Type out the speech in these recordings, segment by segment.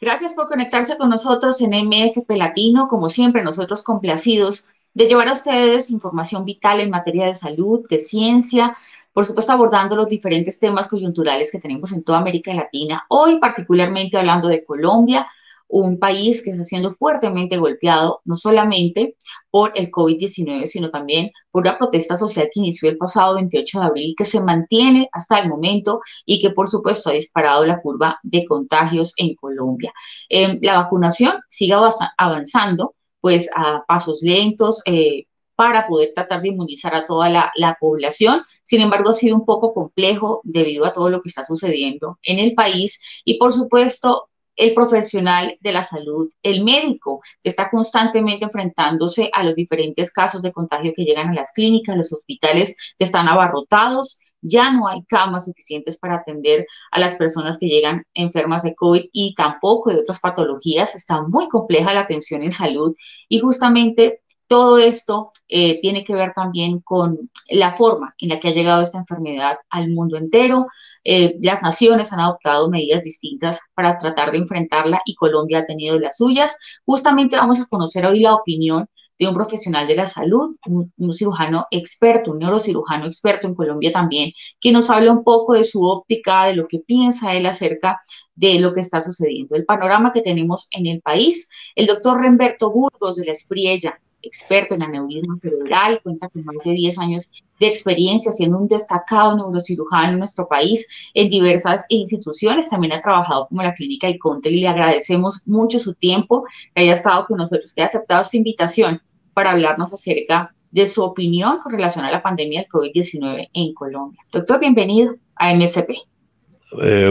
Gracias por conectarse con nosotros en MSP Latino. Como siempre, nosotros complacidos de llevar a ustedes información vital en materia de salud, de ciencia, por supuesto abordando los diferentes temas coyunturales que tenemos en toda América Latina. Hoy particularmente hablando de Colombia, un país que está siendo fuertemente golpeado, no solamente por el COVID-19, sino también por una protesta social que inició el pasado 28 de abril, que se mantiene hasta el momento y que, por supuesto, ha disparado la curva de contagios en Colombia. La vacunación sigue avanzando, pues, a pasos lentos, para poder tratar de inmunizar a toda la población. Sin embargo, ha sido un poco complejo debido a todo lo que está sucediendo en el país y, por supuesto, el profesional de la salud, el médico, que está constantemente enfrentándose a los diferentes casos de contagio que llegan a las clínicas, a los hospitales que están abarrotados. Ya no hay camas suficientes para atender a las personas que llegan enfermas de COVID y tampoco de otras patologías. Está muy compleja la atención en salud y justamente todo esto tiene que ver también con la forma en la que ha llegado esta enfermedad al mundo entero. Las naciones han adoptado medidas distintas para tratar de enfrentarla y Colombia ha tenido las suyas. Justamente vamos a conocer hoy la opinión de un profesional de la salud, un cirujano experto, un neurocirujano experto en Colombia también, que nos habla un poco de su óptica, de lo que piensa él acerca de lo que está sucediendo, el panorama que tenemos en el país. El doctor Remberto Burgos de la Espriella, experto en aneurisma cerebral, cuenta con más de 10 años de experiencia siendo un destacado neurocirujano en nuestro país en diversas instituciones. También ha trabajado como la clínica Icontel y le agradecemos mucho su tiempo, que haya estado con nosotros, que haya aceptado esta invitación para hablarnos acerca de su opinión con relación a la pandemia del COVID-19 en Colombia. Doctor, bienvenido a MSP.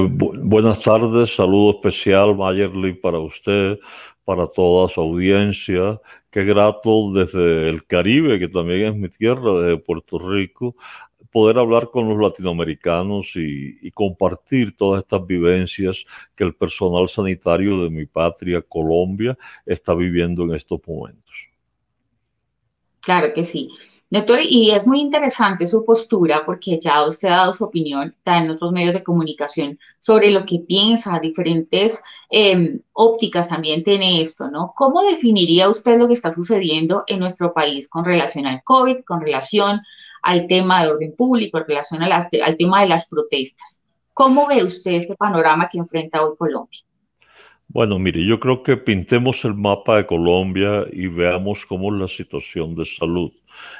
Buenas tardes, saludo especial, Mayerly, para usted, para toda su audiencia. Qué grato desde el Caribe, que también es mi tierra, desde Puerto Rico, poder hablar con los latinoamericanos y compartir todas estas vivencias que el personal sanitario de mi patria, Colombia, está viviendo en estos momentos. Claro que sí. Doctor, y es muy interesante su postura porque ya usted ha dado su opinión en otros medios de comunicación sobre lo que piensa, diferentes ópticas también tiene esto, ¿no? ¿Cómo definiría usted lo que está sucediendo en nuestro país con relación al COVID, con relación al tema de orden público, en relación a al tema de las protestas? ¿Cómo ve usted este panorama que enfrenta hoy Colombia? Bueno, mire, yo creo que pintemos el mapa de Colombia y veamos cómo es la situación de salud.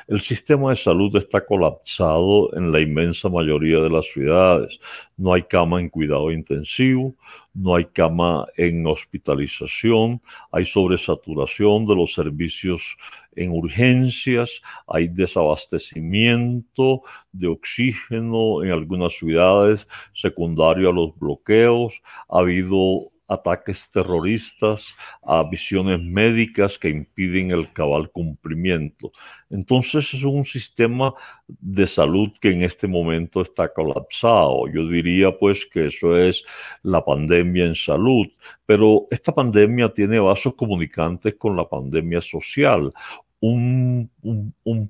El sistema de salud está colapsado en la inmensa mayoría de las ciudades. No hay cama en cuidado intensivo, no hay cama en hospitalización, hay sobresaturación de los servicios en urgencias, hay desabastecimiento de oxígeno en algunas ciudades, secundario a los bloqueos, ha habido ataques terroristas, a visiones médicas que impiden el cabal cumplimiento. Entonces es un sistema de salud que en este momento está colapsado. Yo diría pues que eso es la pandemia en salud, pero esta pandemia tiene vasos comunicantes con la pandemia social. Un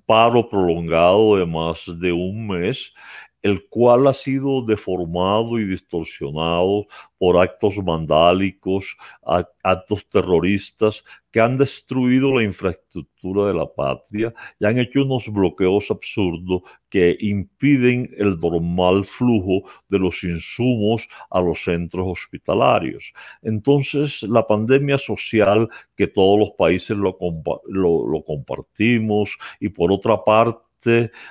paro prolongado de más de un mes, el cual ha sido deformado y distorsionado por actos vandálicos, actos terroristas que han destruido la infraestructura de la patria y han hecho unos bloqueos absurdos que impiden el normal flujo de los insumos a los centros hospitalarios. Entonces, la pandemia social que todos los países lo compartimos y por otra parte,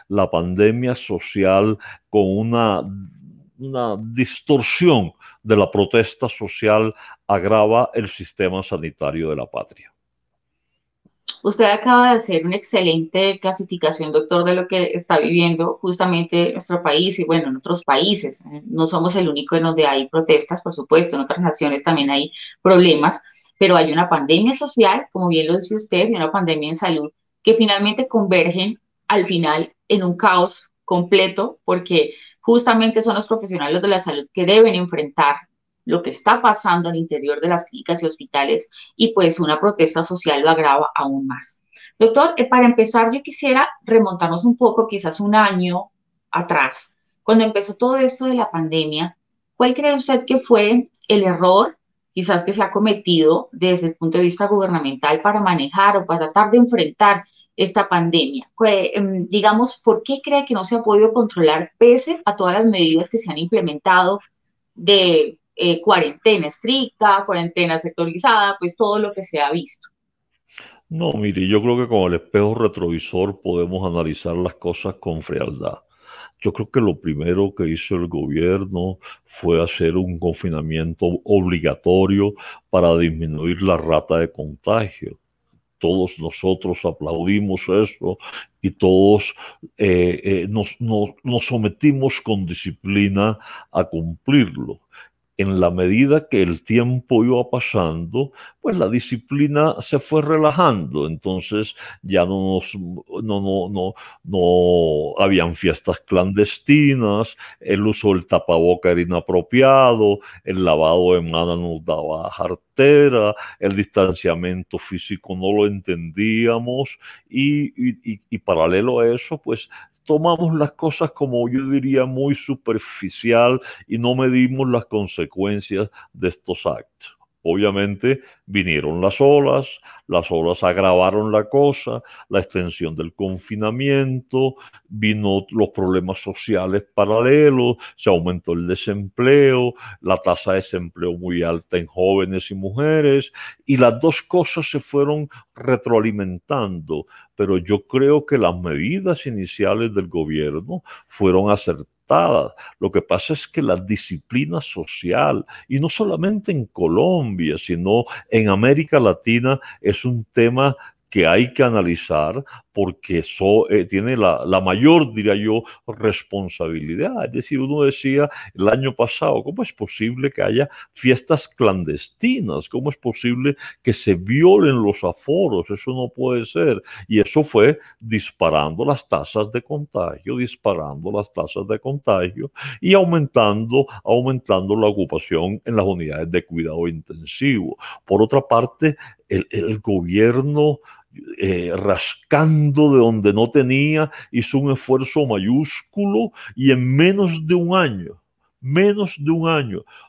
la pandemia social con una distorsión de la protesta social agrava el sistema sanitario de la patria. Usted acaba de hacer una excelente clasificación, doctor, de lo que está viviendo justamente nuestro país y, bueno, en otros países. No somos el único en donde hay protestas, por supuesto, en otras naciones también hay problemas, pero hay una pandemia social, como bien lo dice usted, y una pandemia en salud que finalmente convergen al final en un caos completo, porque justamente son los profesionales de la salud que deben enfrentar lo que está pasando al interior de las clínicas y hospitales y pues una protesta social lo agrava aún más. Doctor, para empezar yo quisiera remontarnos un poco, quizás un año atrás, cuando empezó todo esto de la pandemia. ¿Cuál cree usted que fue el error quizás que se ha cometido desde el punto de vista gubernamental para manejar o para tratar de enfrentar esta pandemia. Digamos, ¿por qué cree que no se ha podido controlar pese a todas las medidas que se han implementado de cuarentena estricta, cuarentena sectorizada, pues todo lo que se ha visto? No, mire, yo creo que con el espejo retrovisor podemos analizar las cosas con frialdad. Yo creo que lo primero que hizo el gobierno fue hacer un confinamiento obligatorio para disminuir la rata de contagio. Todos nosotros aplaudimos eso y todos nos sometimos con disciplina a cumplirlo. En la medida que el tiempo iba pasando, pues la disciplina se fue relajando. Entonces ya no habían fiestas clandestinas, el uso del tapaboca era inapropiado, el lavado de manos nos daba jartera, el distanciamiento físico no lo entendíamos y paralelo a eso, pues tomamos las cosas como yo diría muy superficial y no medimos las consecuencias de estos actos. Obviamente vinieron las olas agravaron la cosa, la extensión del confinamiento, vino los problemas sociales paralelos, se aumentó el desempleo, la tasa de desempleo muy alta en jóvenes y mujeres, y las dos cosas se fueron retroalimentando. Pero yo creo que las medidas iniciales del gobierno fueron acertadas. Lo que pasa es que la disciplina social, y no solamente en Colombia, sino en América Latina, es un tema que hay que analizar porque tiene la mayor, diría yo, responsabilidad. Es decir, uno decía el año pasado, ¿cómo es posible que haya fiestas clandestinas? ¿Cómo es posible que se violen los aforos? Eso no puede ser. Y eso fue disparando las tasas de contagio, y aumentando la ocupación en las unidades de cuidado intensivo. Por otra parte, el gobierno rascando de donde no tenía, hizo un esfuerzo mayúsculo y en menos de un año,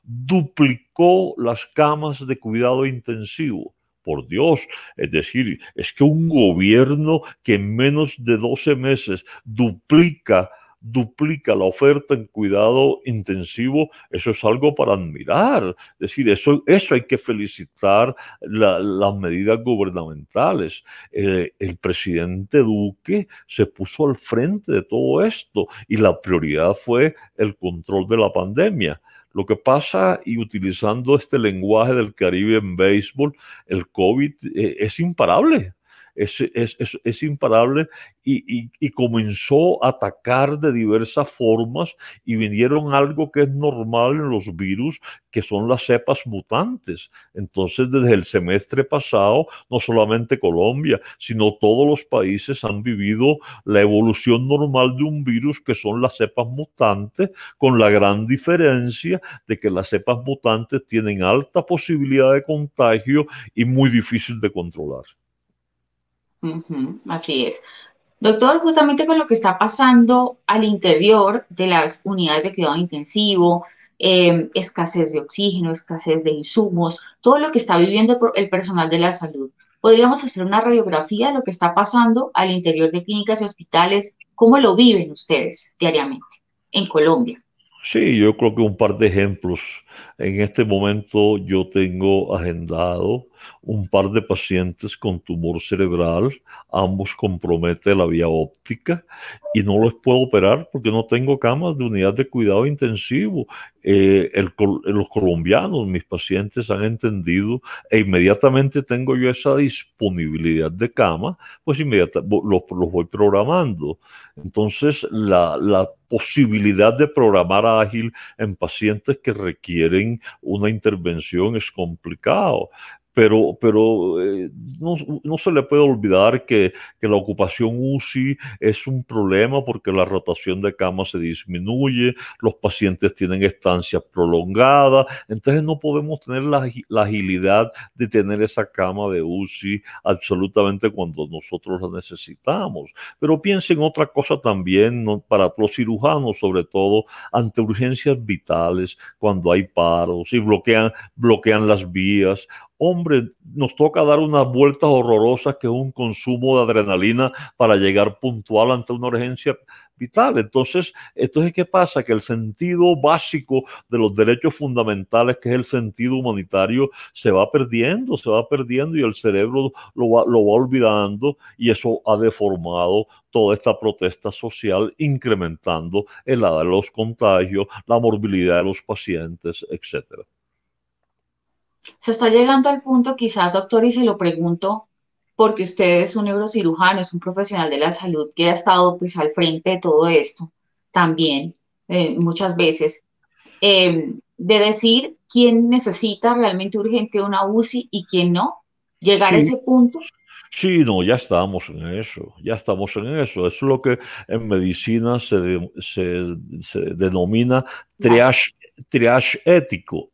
duplicó las camas de cuidado intensivo. Por Dios, es decir, es que un gobierno que en menos de 12 meses duplica la oferta en cuidado intensivo, eso es algo para admirar. Es decir, eso hay que felicitar las medidas gubernamentales. El presidente Duque se puso al frente de todo esto y la prioridad fue el control de la pandemia. Lo que pasa, y utilizando este lenguaje del Caribe en béisbol, el COVID es imparable. Es imparable y comenzó a atacar de diversas formas y vinieron algo que es normal en los virus, que son las cepas mutantes. Entonces, desde el semestre pasado, no solamente Colombia, sino todos los países han vivido la evolución normal de un virus, que son las cepas mutantes, con la gran diferencia de que las cepas mutantes tienen alta posibilidad de contagio y muy difícil de controlar. Así es. Doctor, justamente con lo que está pasando al interior de las unidades de cuidado intensivo, escasez de oxígeno, escasez de insumos, todo lo que está viviendo el personal de la salud, ¿podríamos hacer una radiografía de lo que está pasando al interior de clínicas y hospitales? ¿Cómo lo viven ustedes diariamente en Colombia? Sí, yo creo que un par de ejemplos. En este momento yo tengo agendado un par de pacientes con tumor cerebral, ambos comprometen la vía óptica y no los puedo operar porque no tengo camas de unidad de cuidado intensivo. Los colombianos, mis pacientes, han entendido e inmediatamente tengo yo esa disponibilidad de cama, pues inmediatamente los voy programando. Entonces, la posibilidad de programar ágil en pacientes que requieren una intervención es complicado. pero no se le puede olvidar que la ocupación UCI es un problema porque la rotación de camas se disminuye, los pacientes tienen estancias prolongadas, entonces no podemos tener la agilidad de tener esa cama de UCI absolutamente cuando nosotros la necesitamos. Pero piensen otra cosa también, ¿no?, para los cirujanos, sobre todo ante urgencias vitales, cuando hay paros y bloquean las vías. Hombre, nos toca dar unas vueltas horrorosas que es un consumo de adrenalina para llegar puntual ante una urgencia vital. Entonces, ¿qué pasa? Que el sentido básico de los derechos fundamentales, que es el sentido humanitario, se va perdiendo y el cerebro lo va olvidando, y eso ha deformado toda esta protesta social, incrementando el edad de los contagios, la morbilidad de los pacientes, etcétera. Se está llegando al punto, quizás, doctor, y se lo pregunto porque usted es un neurocirujano, es un profesional de la salud que ha estado, pues, al frente de todo esto también, muchas veces, de decir quién necesita realmente urgente una UCI y quién no, llegar a ese punto. Sí, no, ya estamos en eso. Es lo que en medicina se denomina triage ético.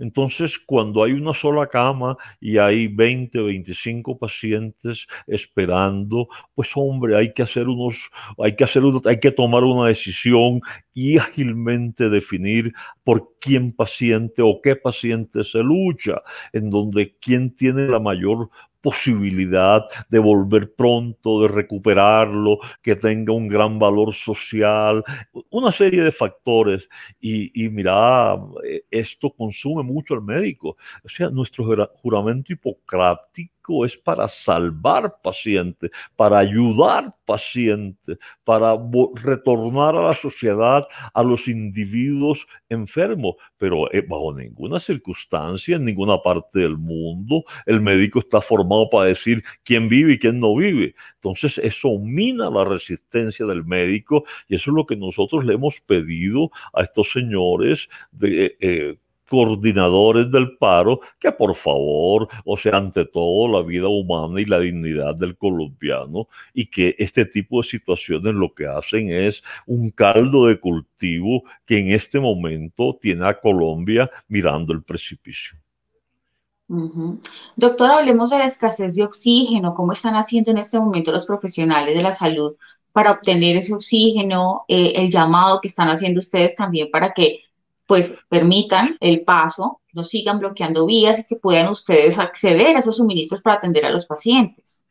Entonces, cuando hay una sola cama y hay 20 o 25 pacientes esperando, pues hombre, hay que tomar una decisión y ágilmente definir por quién paciente o qué paciente se lucha, en donde quién tiene la mayor posibilidad de volver pronto, de recuperarlo, que tenga un gran valor social, una serie de factores. Y mira, esto consume mucho al médico. O sea, nuestro juramento hipocrático es para salvar pacientes, para ayudar pacientes, para retornar a la sociedad a los individuos enfermos, pero bajo ninguna circunstancia, en ninguna parte del mundo, el médico está formado para decir quién vive y quién no vive. Entonces, eso mina la resistencia del médico, y eso es lo que nosotros le hemos pedido a estos señores de coordinadores del paro, que por favor, o sea, ante todo la vida humana y la dignidad del colombiano, y que este tipo de situaciones lo que hacen es un caldo de cultivo que en este momento tiene a Colombia mirando el precipicio. Doctor, hablemos de la escasez de oxígeno. ¿Cómo están haciendo en este momento los profesionales de la salud para obtener ese oxígeno? El llamado que están haciendo ustedes también para que, pues, permitan el paso, no sigan bloqueando vías y que puedan ustedes acceder a esos suministros para atender a los pacientes.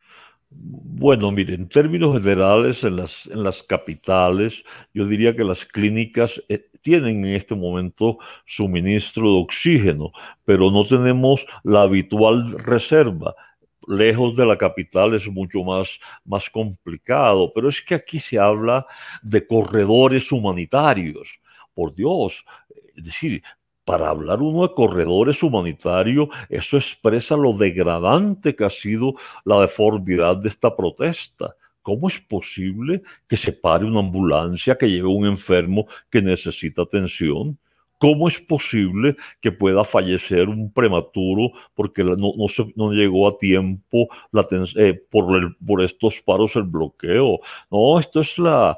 Bueno, mire, en términos generales, en las capitales, yo diría que las clínicas tienen en este momento suministro de oxígeno, pero no tenemos la habitual reserva. Lejos de la capital es mucho más complicado, pero es que aquí se habla de corredores humanitarios. Por Dios, es decir, para hablar uno de corredores humanitarios, eso expresa lo degradante que ha sido la deformidad de esta protesta. ¿Cómo es posible que se pare una ambulancia que lleve a un enfermo que necesita atención? ¿Cómo es posible que pueda fallecer un prematuro porque no llegó a tiempo por estos paros, el bloqueo? No, esto es la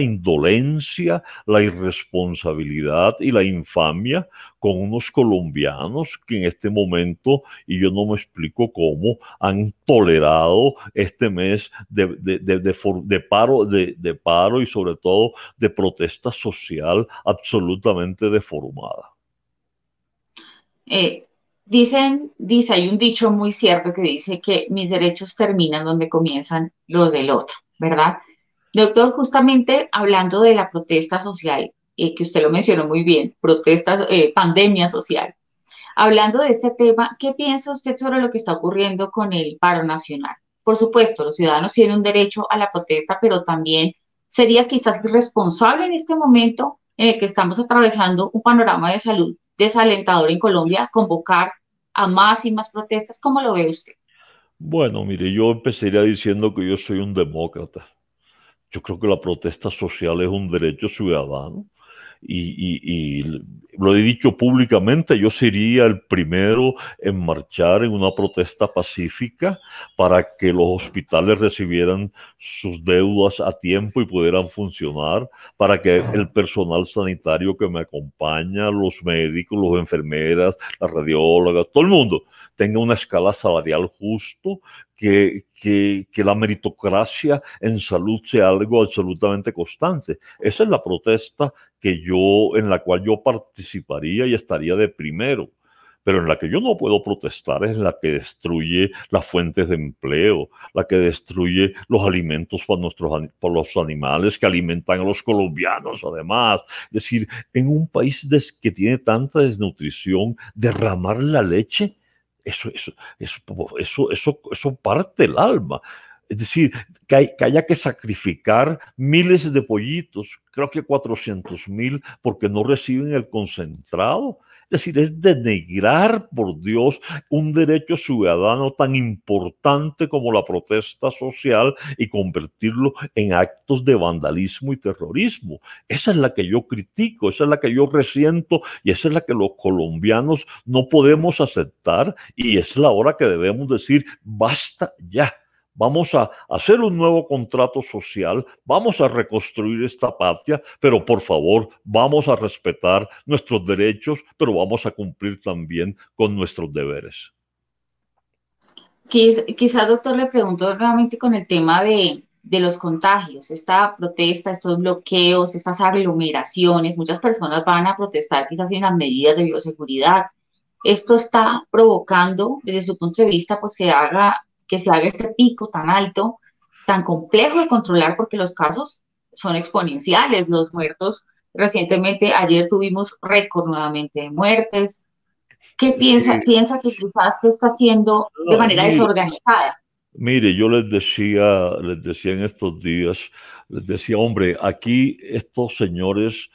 indolencia, la irresponsabilidad y la infamia con unos colombianos que en este momento, y yo no me explico cómo, han tolerado este mes de paro y sobre todo de protesta social absolutamente deformada. Dice, hay un dicho muy cierto que dice que mis derechos terminan donde comienzan los del otro, ¿verdad? Doctor, justamente hablando de la protesta social, que usted lo mencionó muy bien, pandemia social. Hablando de este tema, ¿qué piensa usted sobre lo que está ocurriendo con el paro nacional? Por supuesto, los ciudadanos tienen un derecho a la protesta, pero también sería quizás irresponsable en este momento en el que estamos atravesando un panorama de salud desalentador en Colombia convocar a más y más protestas. ¿Cómo lo ve usted? Bueno, mire, yo empezaría diciendo que yo soy un demócrata. Yo creo que la protesta social es un derecho ciudadano y lo he dicho públicamente, yo sería el primero en marchar en una protesta pacífica para que los hospitales recibieran sus deudas a tiempo y pudieran funcionar, para que el personal sanitario que me acompaña, los médicos, las enfermeras, las radiólogas, todo el mundo, tenga una escala salarial justo, que la meritocracia en salud sea algo absolutamente constante. Esa es la protesta en la cual yo participaría y estaría de primero. Pero en la que yo no puedo protestar es la que destruye las fuentes de empleo, la que destruye los alimentos para los animales que alimentan a los colombianos, además. Es decir, en un país que tiene tanta desnutrición, derramar la leche, eso parte el alma. Es decir, que haya que sacrificar miles de pollitos, creo que 400.000, porque no reciben el concentrado. Es decir, es denigrar, por Dios, un derecho ciudadano tan importante como la protesta social y convertirlo en actos de vandalismo y terrorismo. Esa es la que yo critico, esa es la que yo resiento y esa es la que los colombianos no podemos aceptar, y es la hora que debemos decir basta ya. Vamos a hacer un nuevo contrato social, vamos a reconstruir esta patria, pero por favor, vamos a respetar nuestros derechos, pero vamos a cumplir también con nuestros deberes. Quizá, doctor, le pregunto realmente con el tema de los contagios, esta protesta, estos bloqueos, estas aglomeraciones, muchas personas van a protestar quizás sin las medidas de bioseguridad. Esto está provocando, desde su punto de vista, pues que se haga este pico tan alto, tan complejo de controlar, porque los casos son exponenciales, los muertos recientemente, ayer tuvimos récord nuevamente de muertes. ¿Qué piensa? ¿Piensa que quizás se está haciendo de manera desorganizada? Mire, yo les decía en estos días, hombre, aquí estos señores,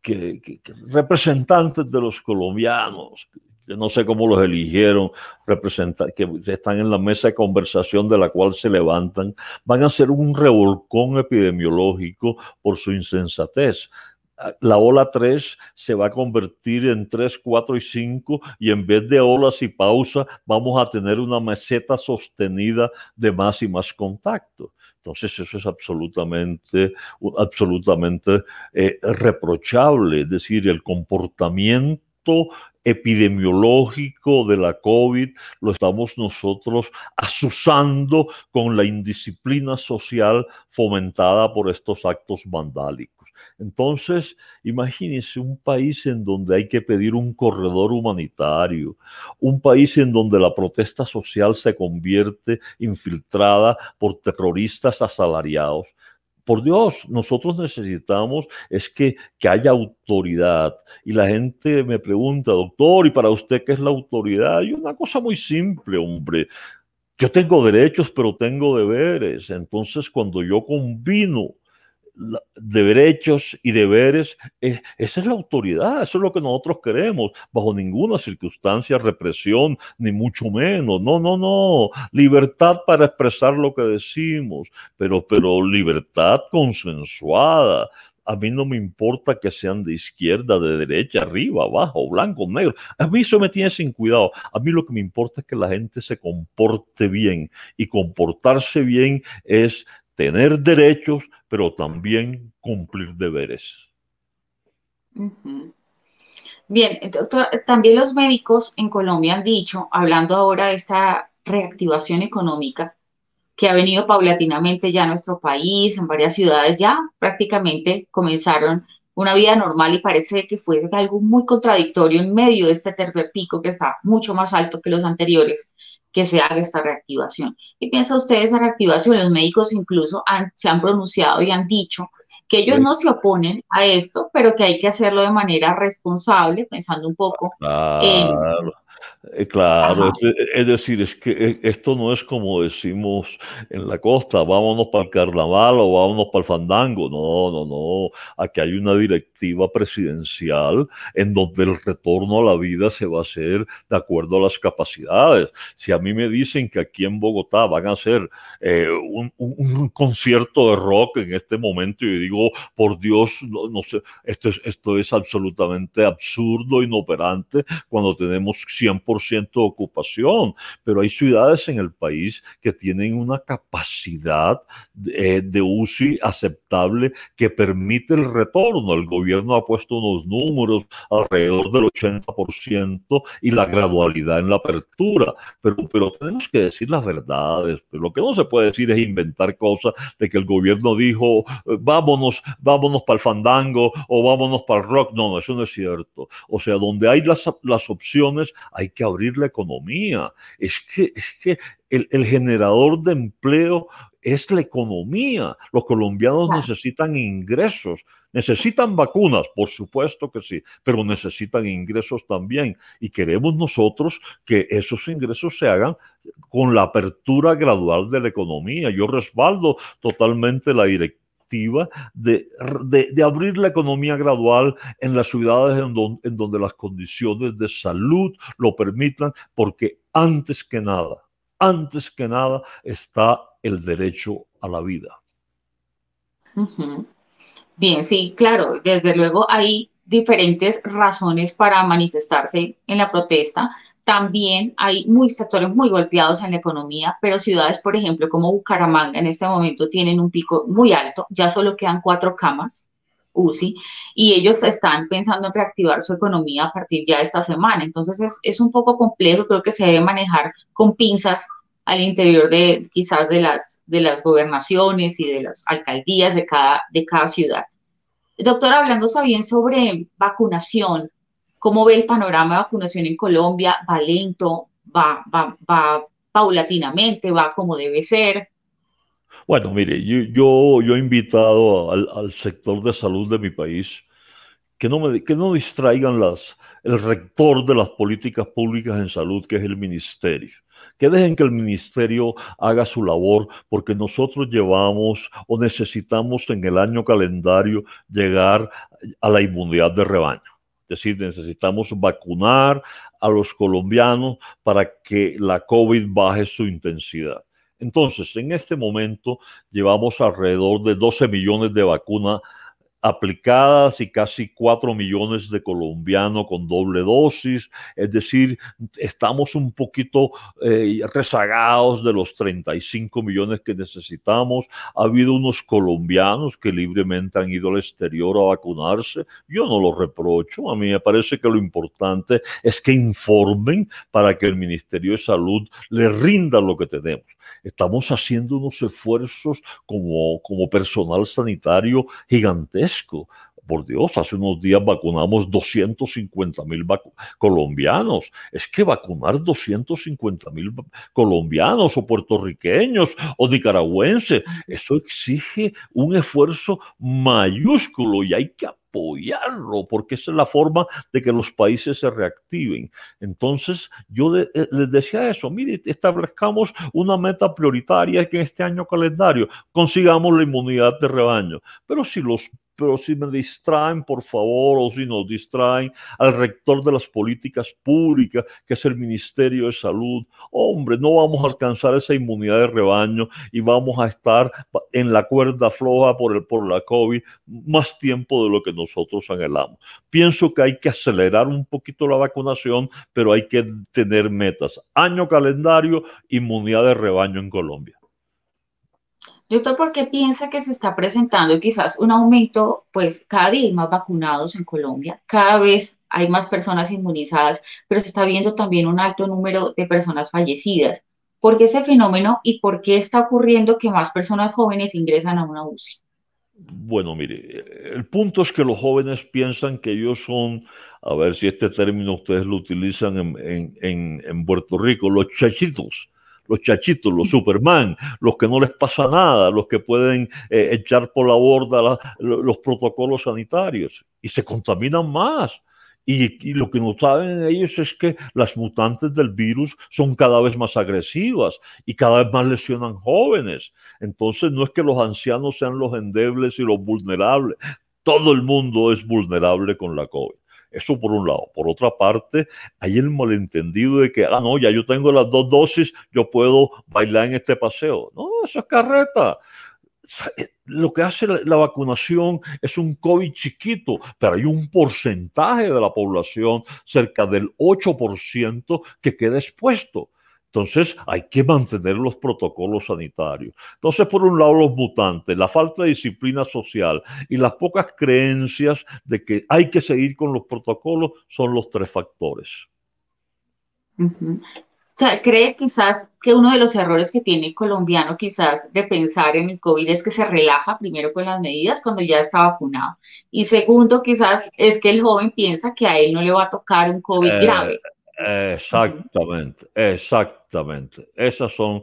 que representantes de los colombianos, no sé cómo los eligieron, que están en la mesa de conversación de la cual se levantan, van a hacer un revolcón epidemiológico por su insensatez. La ola 3 se va a convertir en 3, 4 y 5, y en vez de olas y pausa, vamos a tener una meseta sostenida de más y más contacto. Entonces eso es absolutamente reprochable, es decir, el comportamiento epidemiológico de la COVID lo estamos nosotros azuzando con la indisciplina social fomentada por estos actos vandálicos. Entonces, imagínense un país en donde hay que pedir un corredor humanitario, un país en donde la protesta social se convierte infiltrada por terroristas asalariados. Por Dios, nosotros necesitamos es que haya autoridad. Y la gente me pregunta, doctor, ¿y para usted qué es la autoridad? Y una cosa muy simple, hombre. Yo tengo derechos, pero tengo deberes. Entonces, cuando yo combino de derechos y deberes, esa es la autoridad, eso es lo que nosotros queremos, bajo ninguna circunstancia represión, ni mucho menos, no, libertad para expresar lo que decimos, pero libertad consensuada. A mí no me importa que sean de izquierda, de derecha, arriba, abajo, blanco, negro. A mí eso me tiene sin cuidado. A mí lo que me importa es que la gente se comporte bien, y comportarse bien es tener derechos, pero también cumplir deberes. Bien, doctor, también los médicos en Colombia han dicho, hablando ahora de esta reactivación económica que ha venido paulatinamente ya a nuestro país, en varias ciudades ya prácticamente comenzaron una vida normal y parece que fuese algo muy contradictorio en medio de este tercer pico que está mucho más alto que los anteriores, que se haga esta reactivación. ¿Qué piensa usted de esa reactivación? Los médicos incluso se han pronunciado y han dicho que ellos no se oponen a esto, pero que hay que hacerlo de manera responsable, pensando un poco en Claro, es decir, es que esto no es como decimos en la costa, vámonos para el carnaval o vámonos para el fandango. No, no, no. Aquí hay una directiva presidencial en donde el retorno a la vida se va a hacer de acuerdo a las capacidades. Si a mí me dicen que aquí en Bogotá van a hacer un concierto de rock en este momento, y digo, por Dios, no sé, esto es absolutamente absurdo, inoperante, cuando tenemos 100% de ocupación, pero hay ciudades en el país que tienen una capacidad de UCI aceptable que permite el retorno. El gobierno ha puesto unos números alrededor del 80% y la gradualidad en la apertura, pero tenemos que decir las verdades. Lo que no se puede decir es inventar cosas de que el gobierno dijo vámonos para el fandango o vámonos para el rock. No, eso no es cierto. O sea, donde hay las opciones hay que abrir la economía. Es que el generador de empleo es la economía. Los colombianos necesitan ingresos, necesitan vacunas, por supuesto que sí, pero necesitan ingresos también. Y queremos nosotros que esos ingresos se hagan con la apertura gradual de la economía. Yo respaldo totalmente la directiva de abrir la economía gradual en las ciudades en donde las condiciones de salud lo permitan, porque antes que nada está el derecho a la vida. Bien, sí, claro, desde luego hay diferentes razones para manifestarse en la protesta. También hay sectores muy golpeados en la economía, pero ciudades, por ejemplo, como Bucaramanga, en este momento tienen un pico muy alto, ya solo quedan 4 camas UCI, y ellos están pensando en reactivar su economía a partir ya de esta semana. Entonces es un poco complejo, creo que se debe manejar con pinzas al interior de quizás de las gobernaciones y de las alcaldías de cada ciudad. Doctora, hablando también sobre vacunación, ¿cómo ve el panorama de vacunación en Colombia? ¿Va lento? ¿Va paulatinamente? ¿Va como debe ser? Bueno, mire, yo he invitado al sector de salud de mi país que no distraigan el rector de las políticas públicas en salud, que es el ministerio. Que dejen que el ministerio haga su labor, porque nosotros llevamos o necesitamos en el año calendario llegar a la inmunidad de rebaño. Es decir, necesitamos vacunar a los colombianos para que la COVID baje su intensidad. Entonces, en este momento llevamos alrededor de 12 millones de vacunas aplicadas y casi 4 millones de colombianos con doble dosis. Es decir, estamos un poquito rezagados de los 35 millones que necesitamos. Ha habido unos colombianos que libremente han ido al exterior a vacunarse. Yo no lo reprocho. A mí me parece que lo importante es que informen para que el Ministerio de Salud le rinda lo que tenemos. Estamos haciendo unos esfuerzos como personal sanitario gigantesco. Por Dios, hace unos días vacunamos 250.000 colombianos. Es que vacunar 250.000 colombianos o puertorriqueños o nicaragüenses, eso exige un esfuerzo mayúsculo y hay que apoyarlo, porque esa es la forma de que los países se reactiven. Entonces, yo les decía eso, mire, establezcamos una meta prioritaria que en este año calendario consigamos la inmunidad de rebaño, pero si me distraen, por favor, o si nos distraen al rector de las políticas públicas, que es el Ministerio de Salud, hombre, no vamos a alcanzar esa inmunidad de rebaño y vamos a estar en la cuerda floja por la COVID más tiempo de lo que nosotros anhelamos. Pienso que hay que acelerar un poquito la vacunación, pero hay que tener metas. Año calendario, inmunidad de rebaño en Colombia. Doctor, ¿por qué piensa que se está presentando quizás un aumento? Pues cada día hay más vacunados en Colombia, cada vez hay más personas inmunizadas, pero se está viendo también un alto número de personas fallecidas. ¿Por qué ese fenómeno y por qué está ocurriendo que más personas jóvenes ingresan a una UCI? Bueno, mire, el punto es que los jóvenes piensan que ellos son, a ver si este término ustedes lo utilizan en Puerto Rico, los chachitos. Los chachitos, los Superman, los que no les pasa nada, los que pueden echar por la borda los protocolos sanitarios y se contaminan más. Y lo que no saben ellos es que las mutantes del virus son cada vez más agresivas y cada vez más lesionan jóvenes. Entonces no es que los ancianos sean los endebles y los vulnerables. Todo el mundo es vulnerable con la COVID. Eso por un lado. Por otra parte, hay el malentendido de que, ah, no, ya yo tengo las dos dosis, yo puedo bailar en este paseo. No, eso es carreta. Lo que hace la vacunación es un COVID chiquito, pero hay un porcentaje de la población, cerca del 8%, que queda expuesto. Entonces hay que mantener los protocolos sanitarios. Entonces, por un lado, los mutantes, la falta de disciplina social y las pocas creencias de que hay que seguir con los protocolos son los tres factores. Uh-huh. O sea, ¿cree quizás que uno de los errores que tiene el colombiano quizás de pensar en el COVID es que se relaja primero con las medidas cuando ya está vacunado? Y segundo, quizás es que el joven piensa que a él no le va a tocar un COVID grave. Exactamente, exactamente. Esas son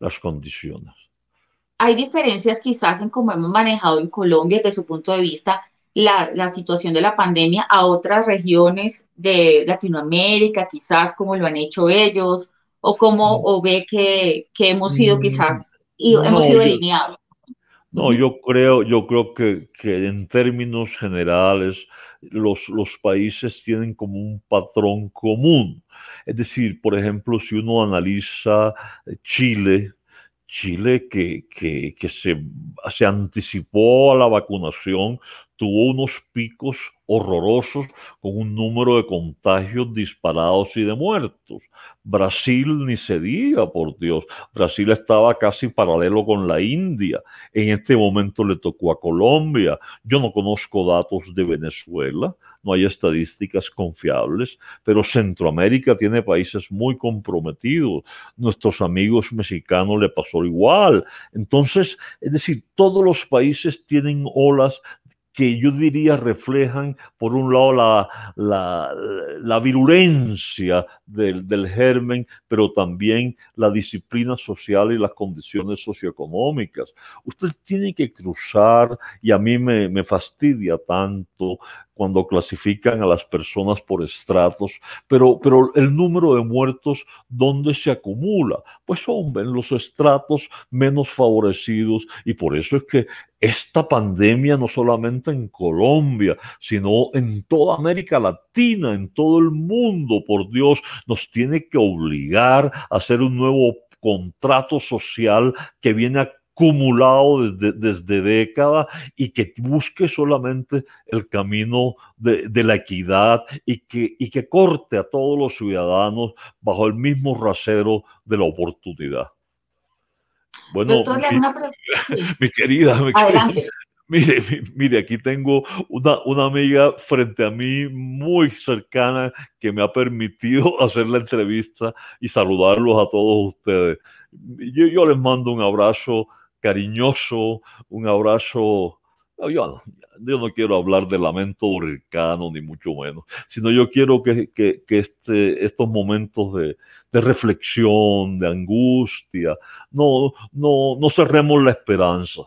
las condiciones. ¿Hay diferencias quizás en cómo hemos manejado en Colombia desde su punto de vista la situación de la pandemia a otras regiones de Latinoamérica, quizás como lo han hecho ellos, o cómo o ve que hemos sido quizás, hemos sido alineados? No, yo creo que en términos generales los países tienen como un patrón común. Es decir, por ejemplo, si uno analiza Chile que se anticipó a la vacunación, tuvo unos picos horrorosos con un número de contagios disparados y de muertos. Brasil ni se diga, por Dios. Brasil estaba casi paralelo con la India. En este momento le tocó a Colombia. Yo no conozco datos de Venezuela, no hay estadísticas confiables, pero Centroamérica tiene países muy comprometidos. Nuestros amigos mexicanos le pasó igual. Entonces, es decir, todos los países tienen olas que yo diría reflejan, por un lado, la virulencia del germen, pero también la disciplina social y las condiciones socioeconómicas. Usted tiene que cruzar, y a mí me fastidia tanto cuando clasifican a las personas por estratos, pero el número de muertos, ¿dónde se acumula? Pues hombre, en los estratos menos favorecidos, y por eso es que esta pandemia no solamente en Colombia, sino en toda América Latina, en todo el mundo, por Dios, nos tiene que obligar a hacer un nuevo contrato social que viene a acumulado desde décadas y que busque solamente el camino de la equidad y que corte a todos los ciudadanos bajo el mismo rasero de la oportunidad. Bueno, mi querida. Mire, aquí tengo una amiga frente a mí muy cercana que me ha permitido hacer la entrevista y saludarlos a todos ustedes. Yo les mando un abrazo cariñoso, un abrazo. Yo no quiero hablar de lamento huracano, ni mucho menos, sino yo quiero que estos momentos de reflexión, de angustia, no cerremos la esperanza.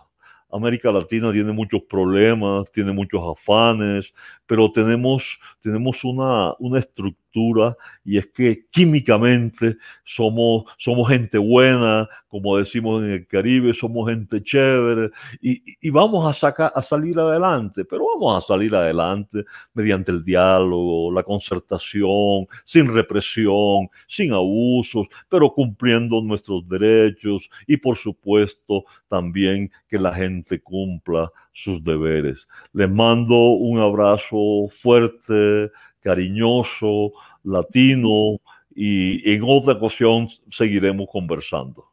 América Latina tiene muchos problemas, tiene muchos afanes, pero tenemos una estructura, y es que químicamente somos gente buena, como decimos en el Caribe, somos gente chévere, y vamos a salir adelante, pero vamos a salir adelante mediante el diálogo, la concertación, sin represión, sin abusos, pero cumpliendo nuestros derechos y, por supuesto, también que la gente cumpla sus deberes. Les mando un abrazo fuerte, cariñoso, latino, y en otra ocasión seguiremos conversando.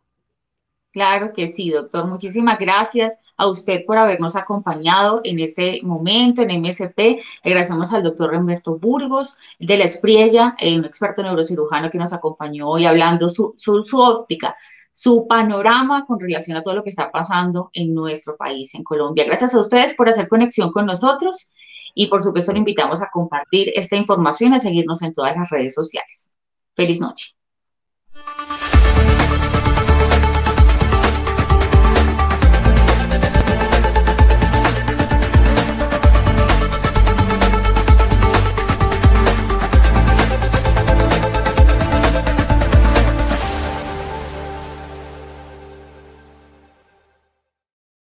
Claro que sí, doctor. Muchísimas gracias a usted por habernos acompañado en ese momento en MSP. Le agradecemos al doctor Remberto Burgos de la Espriella, un experto neurocirujano que nos acompañó hoy hablando su óptica, su panorama con relación a todo lo que está pasando en nuestro país, en Colombia. Gracias a ustedes por hacer conexión con nosotros y, por supuesto, le invitamos a compartir esta información y a seguirnos en todas las redes sociales. Feliz noche.